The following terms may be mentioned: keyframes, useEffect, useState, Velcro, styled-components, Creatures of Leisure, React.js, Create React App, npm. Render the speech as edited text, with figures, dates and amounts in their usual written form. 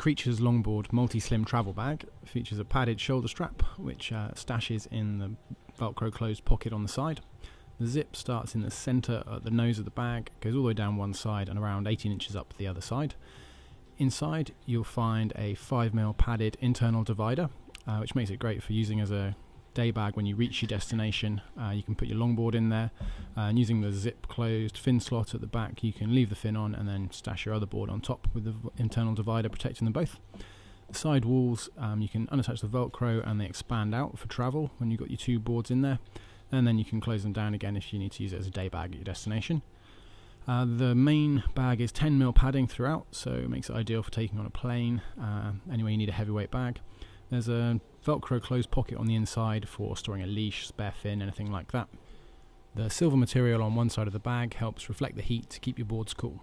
Creatures Longboard Multi-Slim Travel Bag. It features a padded shoulder strap which stashes in the Velcro closed pocket on the side. The zip starts in the centre at the nose of the bag, goes all the way down one side and around 18 inches up the other side. Inside you'll find a 5mm padded internal divider, which makes it great for using as a day bag when you reach your destination. You can put your longboard in there, and using the zip closed fin slot at the back you can leave the fin on and then stash your other board on top with the internal divider protecting them both. The side walls, you can unattach the Velcro and they expand out for travel when you've got your two boards in there, and then you can close them down again if you need to use it as a day bag at your destination. The main bag is 10mm padding throughout, so it makes it ideal for taking on a plane, anywhere you need a heavyweight bag. There's a Velcro closed pocket on the inside for storing a leash, spare fin, anything like that. The silver material on one side of the bag helps reflect the heat to keep your boards cool.